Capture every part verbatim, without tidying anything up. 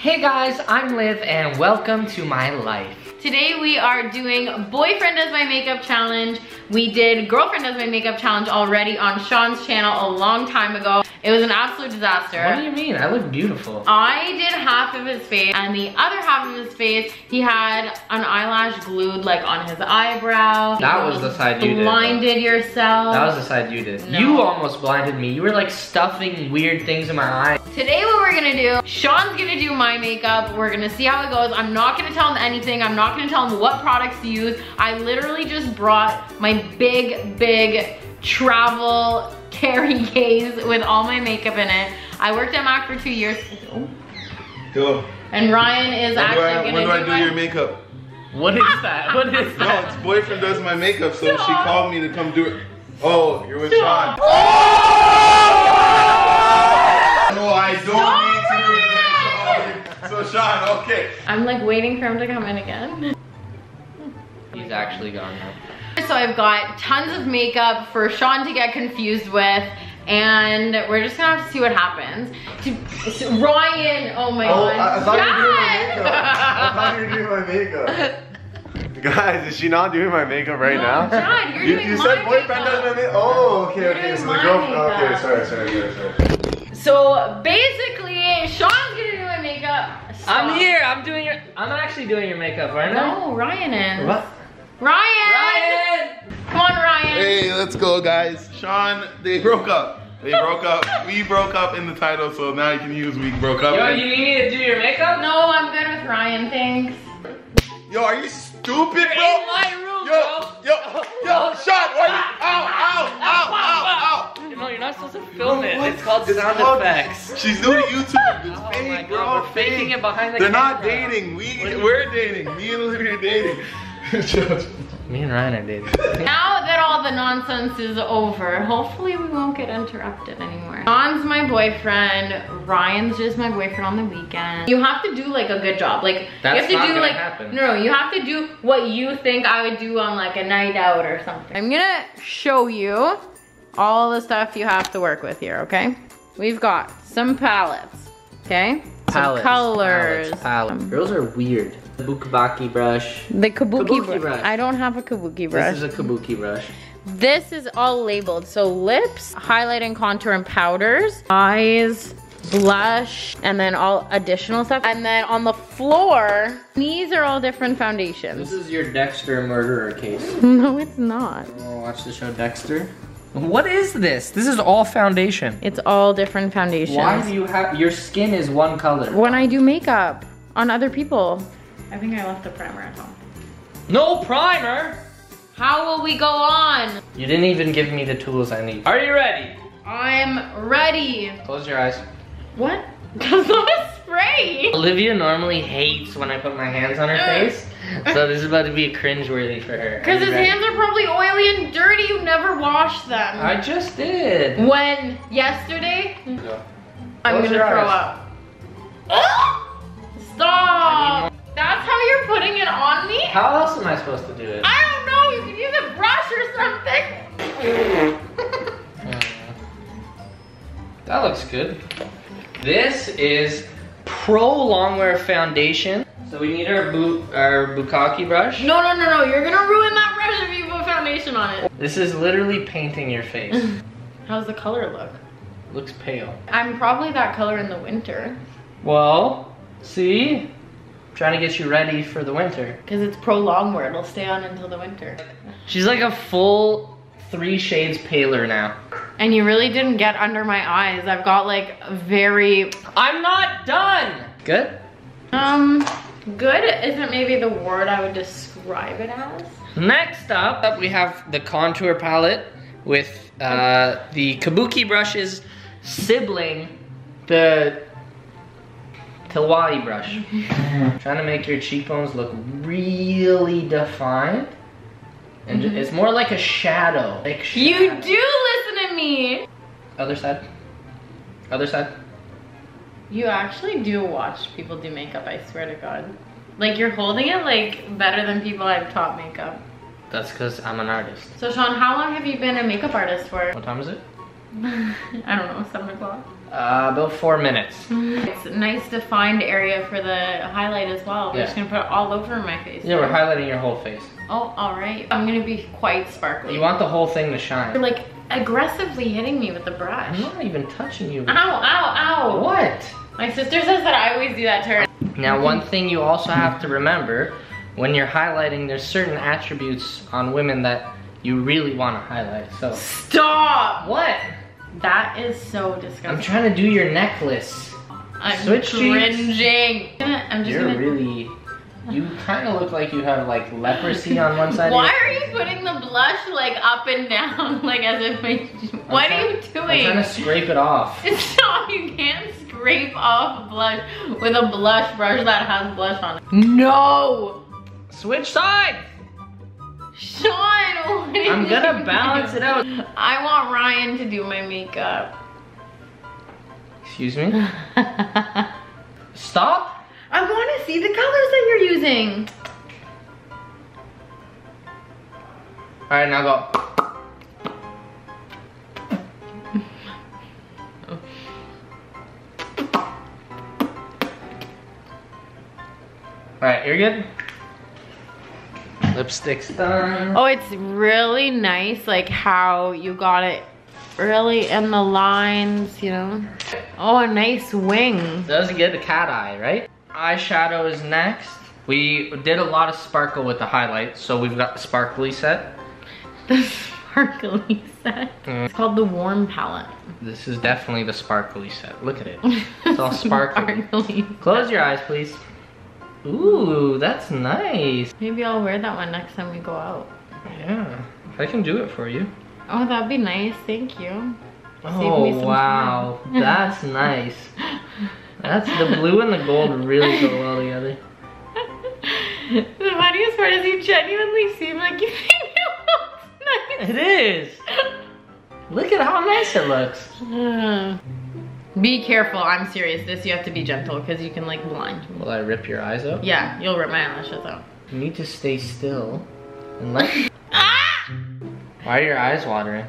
Hey guys, I'm Liv and welcome to my life. Today we are doing Boyfriend Does My Makeup Challenge. We did Girlfriend Does My Makeup Challenge already on Sean's channel a long time ago. It was an absolute disaster. What do you mean? I look beautiful. I did half of his face and the other half of his face, he had an eyelash glued like on his eyebrow. That was the side you did. Blinded yourself. That was the side you did. No. You almost blinded me. You were like stuffing weird things in my eye. Today what we're gonna do, Sean's gonna do my makeup. We're gonna see how it goes. I'm not gonna tell him anything. I'm not gonna tell him what products to use. I literally just brought my big, big travel carry case with all my makeup in it. I worked at Mac for two years. Oh. Hello. And Ryan is when actually do I, gonna when do, do I do my... your makeup? What is that? What is that? No, it's boyfriend does my makeup, so Stop. She called me to come do it. Oh, you're with Stop. Sean. Oh! No, I don't Stop need to do it. So Sean, okay. I'm like waiting for him to come in again. He's actually gone now. So I've got tons of makeup for Sean to get confused with, and we're just gonna have to see what happens. To, to Ryan, oh my oh, god. I, I thought Dad. you were doing my makeup. I thought you were doing my makeup. Guys, is she not doing my makeup right no, now? John, you're you, doing you my said boyfriend makeup. Does my makeup. Oh, okay, you're okay. So the girlfriend. Okay, sorry, sorry, sorry, sorry. So basically, Sean's gonna do my makeup. So. I'm here. I'm doing your. I'm actually doing your makeup right now. No, Ryan is. What? Ryan! Ryan! Come on, Ryan. Hey, let's go, guys. Sean, they broke up. They broke up. We broke up in the title, so now you can use we broke up. Yo, you need me to do your makeup? No, I'm good with Ryan, thanks. Yo, are you stupid, You're bro? in my room, yo, bro. Yo, yo, Sean, why are you? Ow, ow, ow, ow, ow, ow. No, you're not supposed to film it. It's called it's sound called, effects. She's doing YouTube. It's oh fake, my God, bro. We're faking it behind the They're camera. They're not dating. We, we're dating. Me and Olivia are dating. Me and Ryan are dating. Now that all the nonsense is over, hopefully we won't get interrupted anymore. Sean's my boyfriend. Ryan's just my boyfriend on the weekend. You have to do like a good job. Like That's you have to do like happen. No, you have to do what you think I would do on like a night out or something. I'm gonna show you all the stuff you have to work with here, okay? We've got some palettes, okay? Palettes, some colors. Palettes, palettes. Girls are weird. The Bukibaki brush. The Kabuki, kabuki brush. brush. I don't have a Kabuki brush. This is a Kabuki brush. This is all labeled. So lips, highlight and contour and powders, eyes, blush, and then all additional stuff. And then on the floor, these are all different foundations. This is your Dexter murderer case. No, it's not. You want to watch the show Dexter? What is this? This is all foundation. It's all different foundations. Why do you have, your skin is one color. When I do makeup on other people. I think I left the primer at home. No primer? How will we go on? You didn't even give me the tools I need. Are you ready? I'm ready. Close your eyes. What? That's not a spray. Olivia normally hates when I put my hands on her face. So this is about to be cringeworthy for her. Because his ready? hands are probably oily and dirty. You never wash them. I just did. When? Yesterday? No. I'm going to throw up. Oh! Stop! That's how you're putting it on me? How else am I supposed to do it? I don't know, you can use a brush or something. That looks good. This is Pro Longwear Foundation. So we need our, bu our Bukaki brush. No, no, no, no, you're gonna ruin that brush if you put foundation on it. This is literally painting your face. How's the color look? Looks pale. I'm probably that color in the winter. Well, see? Trying to get you ready for the winter. Because it's Pro Longwear, it'll stay on until the winter. She's like a full three shades paler now. And you really didn't get under my eyes. I've got like very... I'm not done! Good? Um, good isn't maybe the word I would describe it as. Next up, we have the contour palette with uh, the Kabuki brushes sibling, the... Tilwai brush. Trying to make your cheekbones look really defined. And mm-hmm. It's more like a shadow. Like shadow. You do listen to me. Other side. Other side. You actually do watch people do makeup, I swear to God. Like you're holding it like better than people I've taught makeup. That's because I'm an artist. So Sean, how long have you been a makeup artist for? What time is it? I don't know, seven o'clock. Uh, about four minutes. It's a nice defined area for the highlight as well. We're yeah. just gonna put it all over my face. Yeah, right? We're highlighting your whole face. Oh, all right. I'm gonna be quite sparkly. You want the whole thing to shine. You're like aggressively hitting me with the brush. I'm not even touching you. Ow, ow, ow. What? My sister says that I always do that to her. Now, one thing you also have to remember, when you're highlighting, there's certain attributes on women that you really wanna highlight, so. Stop! What? That is so disgusting. I'm trying to do your necklace. I'm Switch cringing. I'm just You're gonna... really... You kind of look like you have like leprosy on one side. Why of your... are you putting the blush like up and down? Like as if my... What trying... are you doing? I'm trying to scrape it off. Stop, you can't scrape off blush with a blush brush that has blush on it. No! Switch sides! Sean, what are I'm you gonna balance it out. I want Ryan to do my makeup. Excuse me? Stop. I want to see the colors that you're using. All right, now go. All right, you're good. Lipstick's done. Oh, it's really nice, like how you got it really in the lines, you know? Oh, a nice wing. Does get the cat eye, right? Eyeshadow is next. We did a lot of sparkle with the highlight, so we've got the sparkly set. The sparkly set? Mm. It's called the warm palette. This is definitely the sparkly set. Look at it. It's all sparkly. Sparkly. Close your eyes, please. Ooh, that's nice. Maybe I'll wear that one next time we go out. Yeah, I can do it for you. Oh, that'd be nice. Thank you. Oh, wow. That's nice. That's the blue and the gold really go well together. The funniest part is you genuinely seem like you think it looks nice. It is. Look at how nice it looks. Uh. Be careful, I'm serious. This, you have to be gentle because you can like blind. Will I rip your eyes out? Yeah, you'll rip my eyelashes out. You need to stay still and let me... Ah! Why are your eyes watering?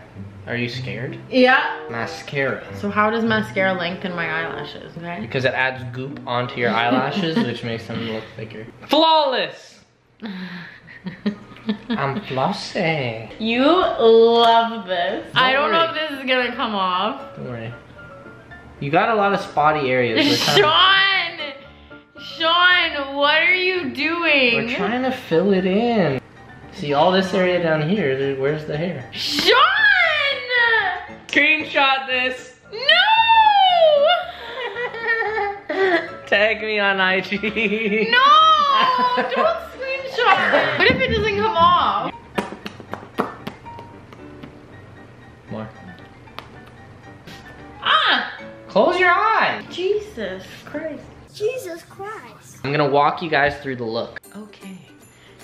Are you scared? Yeah. Mascara. So how does mascara lengthen my eyelashes, okay? Because it adds goop onto your eyelashes, which makes them look thicker. Flawless! I'm flossing. You love this. Don't I don't worry. know if this is gonna come off. Don't worry. You got a lot of spotty areas. Sean! Sean, what are you doing? We're trying to fill it in. See, all this area down here, where's the hair? Sean! Screenshot this. No! Tag me on I G. No! Don't screenshot it. What if it doesn't come off? More. Close your eyes. Jesus Christ. Jesus Christ. I'm gonna walk you guys through the look. Okay.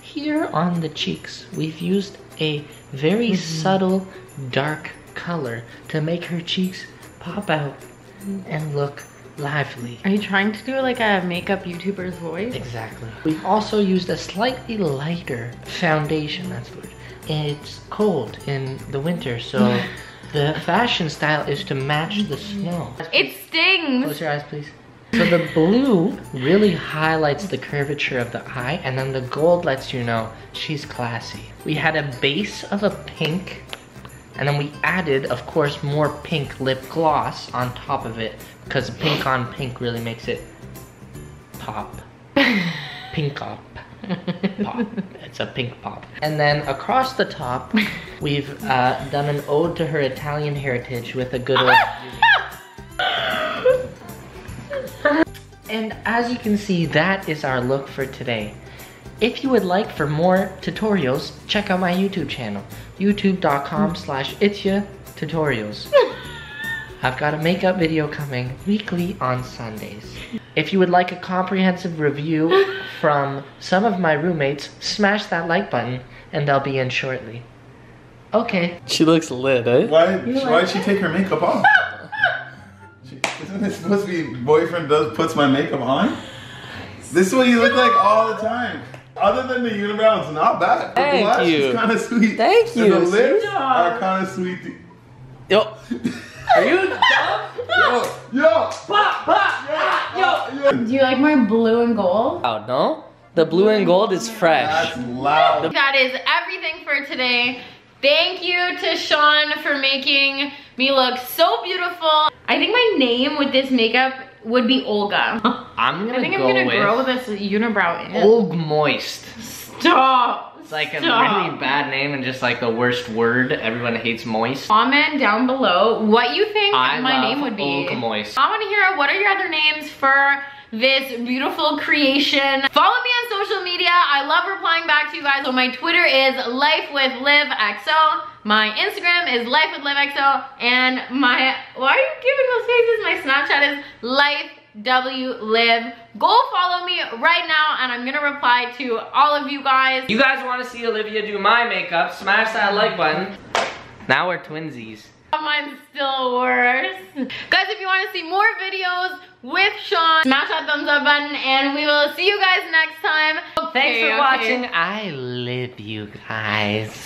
Here on the cheeks, we've used a very mm-hmm. subtle dark color to make her cheeks pop out and look lively. Are you trying to do like a makeup YouTuber's voice? Exactly. We've also used a slightly lighter foundation, that's good. It's cold in the winter, so... The fashion style is to match the snow. It stings! Close your eyes, please. So the blue really highlights the curvature of the eye, and then the gold lets you know she's classy. We had a base of a pink, and then we added, of course, more pink lip gloss on top of it, because pink on pink really makes it pop. Pink up. Pop. It's a pink pop. And then across the top, we've uh, done an ode to her Italian heritage with a good old... And as you can see, that is our look for today. If you would like for more tutorials, check out my YouTube channel, youtube dot com slash itsya tutorials. I've got a makeup video coming weekly on Sundays. If you would like a comprehensive review from some of my roommates, smash that like button and I'll be in shortly. Okay. She looks lit, eh? Why, why did she take her makeup off? She, isn't it supposed to be boyfriend does puts my makeup on? This is what you look like all the time. Other than the unibrow, it's not bad. Thank the blush you. is kind of sweet. Thank you. And the lips are kind of sweet. Yep. Are you dumb? Yo, yo. Pop, pop, yeah, yo. Yo. Do you like my blue and gold? Oh, no. The blue and gold is fresh. That's loud. That is everything for today. Thank you to Sean for making me look so beautiful. I think my name with this makeup would be Olga. I'm gonna I think go I'm gonna with grow this unibrow in. Olg Moist. Stop. It's like Stop. a really bad name and just like the worst word. Everyone hates moist. Comment down below what you think I my name would be. Olg Moist. I wanna hear what are your other names for this beautiful creation. Follow me on social media. I love replying back to you guys. So my Twitter is LifeWithLivxo. My Instagram is LifeWithLivxo. And my, why are you giving those faces? My Snapchat is LifeWLiv. Go follow me right now and I'm gonna reply to all of you guys. You guys wanna see Olivia do my makeup, smash that like button. Now we're twinsies. Mine's still worse. Guys, if you want to see more videos with Sean, smash that thumbs up button and we will see you guys next time. Okay, Thanks for okay. watching. I love you guys.